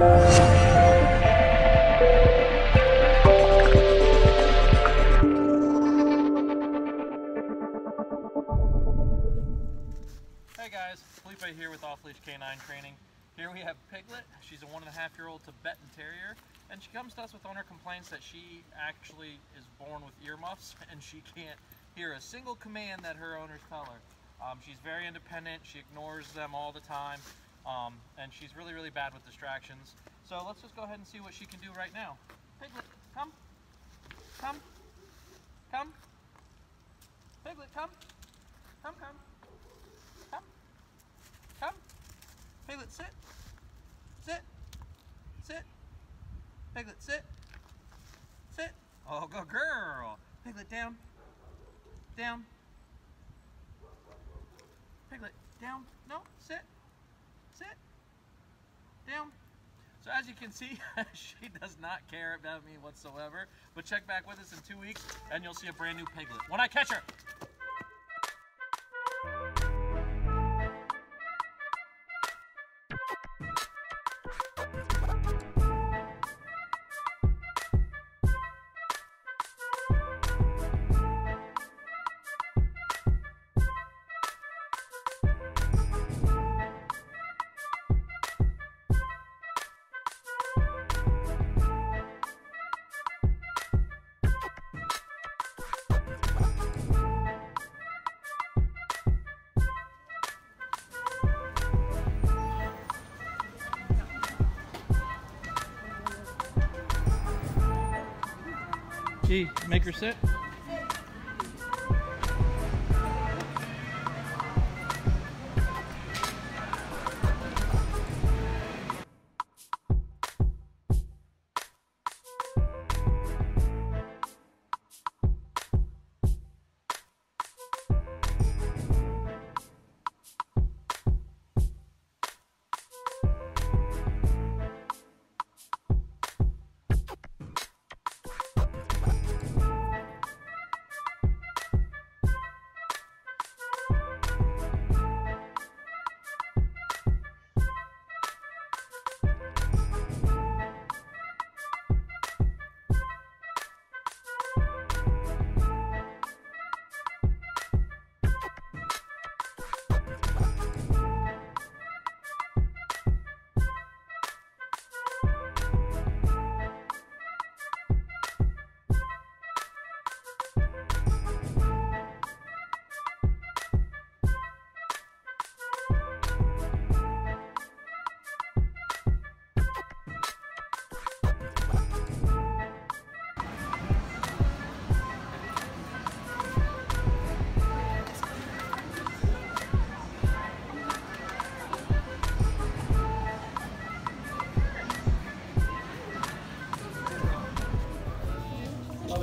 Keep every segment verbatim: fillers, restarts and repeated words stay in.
Hey guys, Felipe here with Off Leash K nine Training. Here we have Piglet. She's a one and a half year old Tibetan Terrier, and she comes to us with on her complaints that she actually is born with earmuffs and she can't hear a single command that her owners tell her. Um, she's very independent, she ignores them all the time, um, and she's really, really bad with distractions. So let's just go ahead and see what she can do right now. Piglet, come, come, come, Piglet, come, come, come, come, come, Piglet, sit, sit, sit, Piglet, sit, sit, oh, good girl, Piglet, down, down, Piglet, down, no, sit, sit, down. So as you can see, she does not care about me whatsoever, but check back with us in two weeks and you'll see a brand new Piglet when I catch her. Gee, make her sit.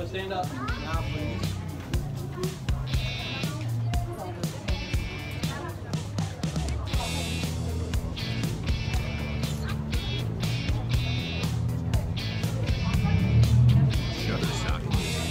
Stand up. Now, please. Shutter Sock Music. Shutter Sock Music.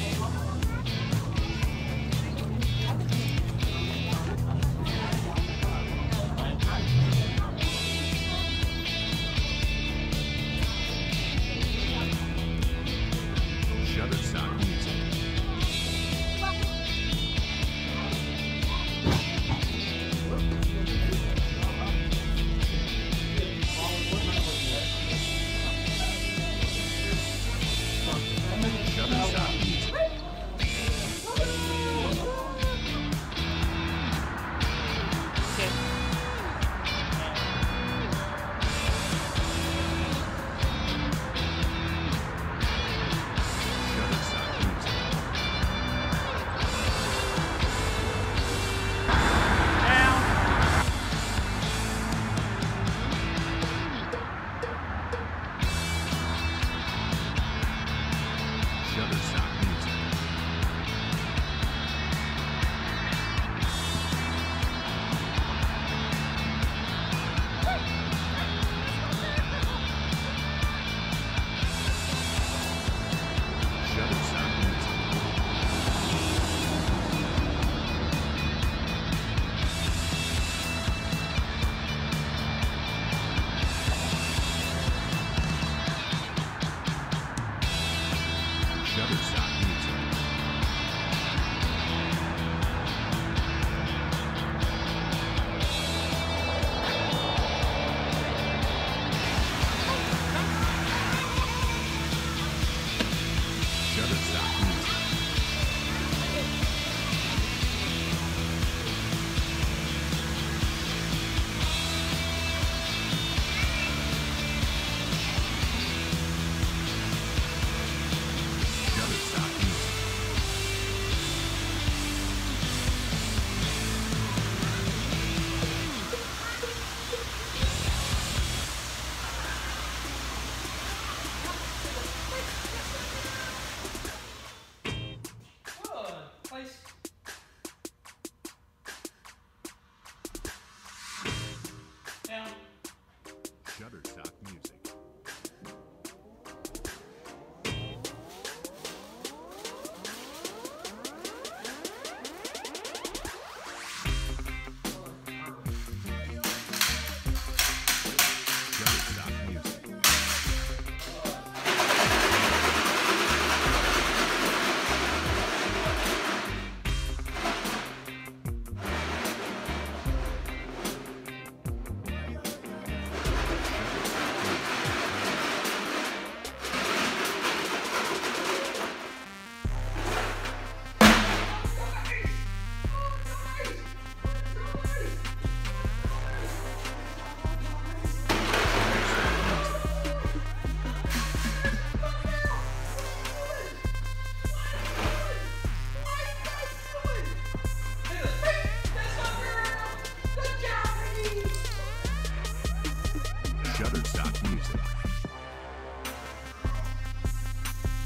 music.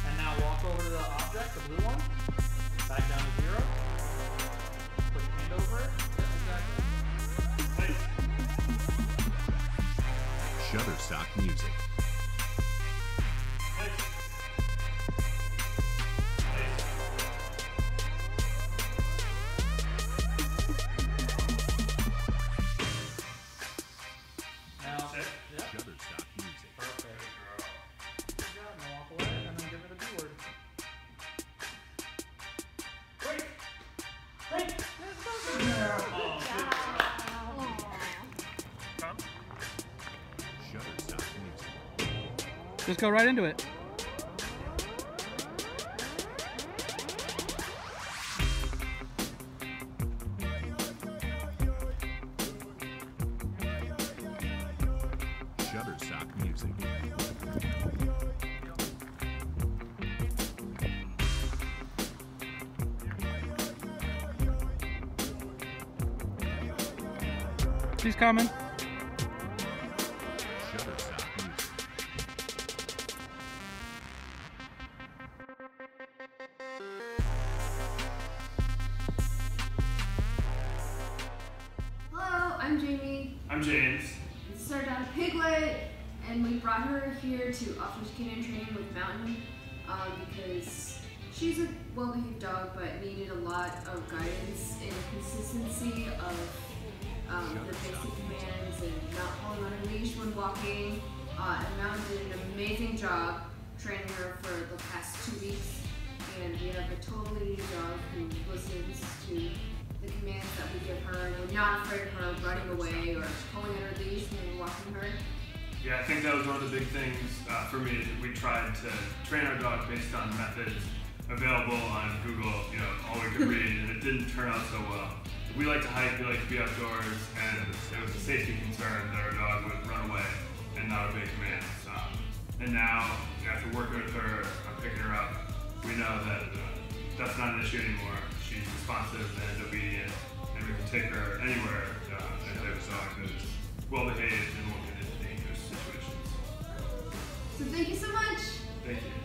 And now walk over to the object, the blue one, back down to zero, put your hand over it, just exactly. Nice. Shutter Sock Music. Just go right into it. Shutter Sock Music. She's coming. I'm Jamie. I'm James. This is our dog Piglet, and we brought her here to Off Leash K nine Training with Mountain um, because she's a well-behaved dog but needed a lot of guidance and consistency of um, her basic commands and not pulling on her leash when walking. Uh, and Mountain did an amazing job training her for the past two weeks, and we have a totally new dog who listens to the commands that we give her, and we're not afraid of her running away or pulling at her leash when we're walking her. Yeah, I think that was one of the big things uh, for me, is that we tried to train our dog based on methods available on Google, you know, all we could read, and it didn't turn out so well. We like to hike, we like to be outdoors, and it was a safety concern that our dog would run away and not obey commands. Um, and now, after working with her, I'm picking her up, we know that uh, that's not an issue anymore. She's responsive and obedient, and we can take her anywhere uh, and have a dog that's well behaved and won't get into dangerous situations. So thank you so much. Thank you.